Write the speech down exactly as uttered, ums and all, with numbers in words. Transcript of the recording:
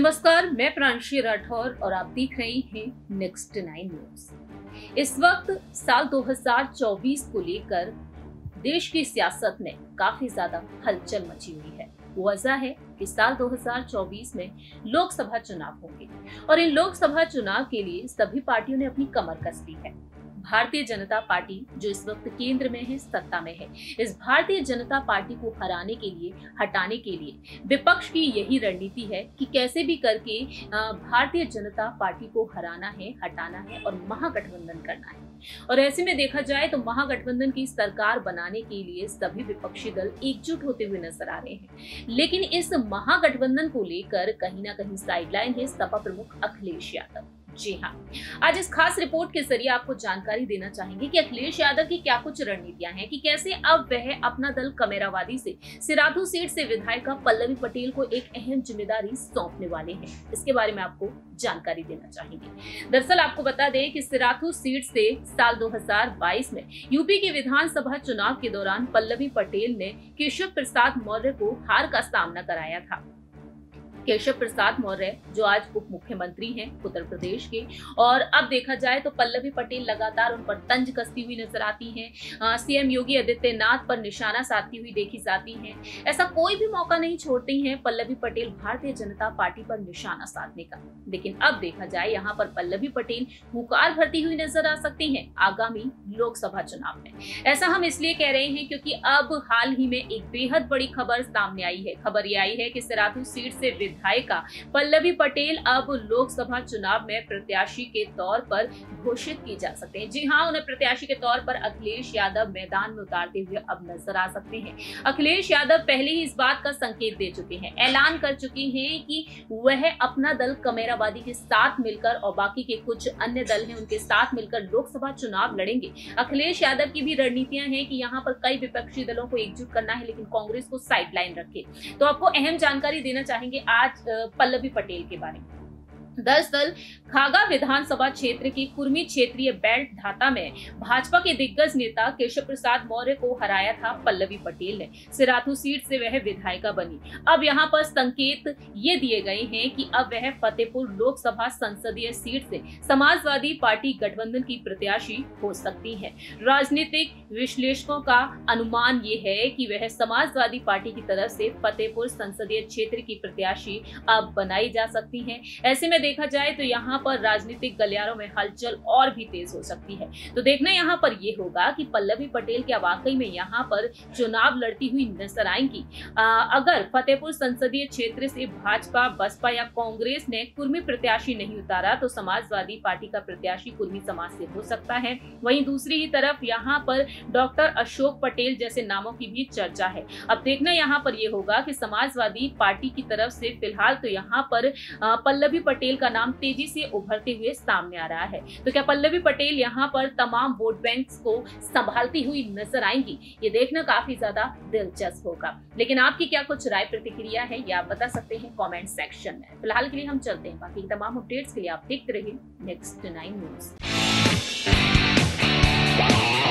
नमस्कार, मैं प्रांशी राठौर और आप देख रहे हैं नेक्स्ट नाइन न्यूज। इस वक्त साल दो हज़ार चौबीस को लेकर देश की सियासत में काफी ज्यादा हलचल मची हुई है। वजह है कि साल दो हज़ार चौबीस में लोकसभा चुनाव होंगे और इन लोकसभा चुनाव के लिए सभी पार्टियों ने अपनी कमर कस ली है। भारतीय जनता पार्टी जो इस वक्त केंद्र में है, सत्ता में है, इस भारतीय जनता पार्टी को हराने के लिए, हटाने के लिए विपक्ष की यही रणनीति है कि कैसे भी करके भारतीय जनता पार्टी को हराना है, हटाना है और महागठबंधन करना है। और ऐसे में देखा जाए तो महागठबंधन की सरकार बनाने के लिए सभी विपक्षी दल एकजुट होते हुए नजर आ रहे हैं, लेकिन इस महागठबंधन को लेकर कहीं ना कहीं साइडलाइन है सपा प्रमुख अखिलेश यादव। जी हाँ, आज इस खास रिपोर्ट के जरिए आपको जानकारी देना चाहेंगे कि अखिलेश यादव की क्या कुछ रणनीतियां हैं, कि कैसे अब वह अपना दल कमेरावादी से सिरथु सीट से विधायक पल्लवी पटेल को एक अहम जिम्मेदारी सौंपने वाले हैं। इसके बारे में आपको जानकारी देना चाहेंगे। दरअसल आपको बता दें कि सिरथु सीट से साल दो हज़ार बाईस में यूपी के विधानसभा चुनाव के दौरान पल्लवी पटेल ने केशव प्रसाद मौर्य को हार का सामना कराया था। केशव प्रसाद मौर्य जो आज उप मुख्यमंत्री हैं उत्तर प्रदेश के, और अब देखा जाए तो पल्लवी पटेल लगातार उन पर तंज कसती हुई नजर आती हैं, सीएम योगी आदित्यनाथ पर निशाना साधती हुई देखी जाती हैं। ऐसा कोई भी मौका नहीं छोड़ती हैं पल्लवी पटेल भारतीय जनता पार्टी पर निशाना साधने का। लेकिन अब देखा जाए यहाँ पर पल्लवी पटेल हुंकार भरती हुई नजर आ सकती है आगामी लोकसभा चुनाव में। ऐसा हम इसलिए कह रहे हैं क्योंकि अब हाल ही में एक बेहद बड़ी खबर सामने आई है। खबर ये आई है कि सिरथु सीट से विधायिका पल्लवी पटेल अब लोकसभा चुनाव में प्रत्याशी के तौर पर घोषित की जा सकते हैं। जी हाँ, उन्हें प्रत्याशी के तौर पर अखिलेश यादव मैदान में उतारते हुए अब नजर आ सकते हैं। अखिलेश यादव पहले ही इस बात का संकेत दे चुके हैं, ऐलान कर चुके हैं कि वह अपना दल कमेरावादी के साथ मिलकर और बाकी के कुछ अन्य दल हैं उनके साथ मिलकर लोकसभा चुनाव लड़ेंगे। अखिलेश यादव की भी रणनीतियां हैं कि यहाँ पर कई विपक्षी दलों को एकजुट करना है लेकिन कांग्रेस को साइडलाइन रखे। तो आपको अहम जानकारी देना चाहेंगे आज पल्लवी पटेल के बारे में। दरअसल खागा विधानसभा क्षेत्र की कुर्मी क्षेत्रीय बेल्ट धाता में भाजपा के दिग्गज नेता केशव प्रसाद मौर्य को हराया था पल्लवी पटेल ने। सिरथु सीट से वह विधायिका बनी। अब यहां पर संकेत ये दिए गए हैं कि अब वह फतेहपुर लोकसभा संसदीय सीट से समाजवादी पार्टी गठबंधन की प्रत्याशी हो सकती है। राजनीतिक विश्लेषकों का अनुमान ये है कि वह समाजवादी पार्टी की तरफ से फतेहपुर संसदीय क्षेत्र की प्रत्याशी अब बनाई जा सकती है। ऐसे में देखा जाए तो यहाँ पर राजनीतिक गलियारों में हलचल और भी तेज हो सकती है। तो देखना यहाँ पर ये होगा कि पल्लवी पटेल क्या वाकई में यहाँ पर चुनाव लड़ती हुई नजर आएंगी। अगर फतेहपुर संसदीय क्षेत्र से भाजपा, बसपा या कांग्रेस ने कुर्मी प्रत्याशी नहीं उतारा तो समाजवादी पार्टी का प्रत्याशी कुर्मी समाज से हो सकता है। वहीं दूसरी ही तरफ यहाँ पर डॉक्टर अशोक पटेल जैसे नामों की भी चर्चा है। अब देखना यहाँ पर यह होगा कि समाजवादी पार्टी की तरफ से फिलहाल तो यहाँ पर पल्लवी पटेल का नाम तेजी से उभरते हुए सामने आ रहा है। तो क्या पल्लवी पटेल यहाँ पर तमाम वोट बैंक्स को संभालती हुई नजर आएंगी, ये देखना काफी ज्यादा दिलचस्प होगा। लेकिन आपकी क्या कुछ राय प्रतिक्रिया है ये आप बता सकते हैं कमेंट सेक्शन में। फिलहाल के लिए हम चलते हैं, बाकी तमाम अपडेट्स के लिए आप देखते रहिए नेक्स्ट नाइन न्यूज।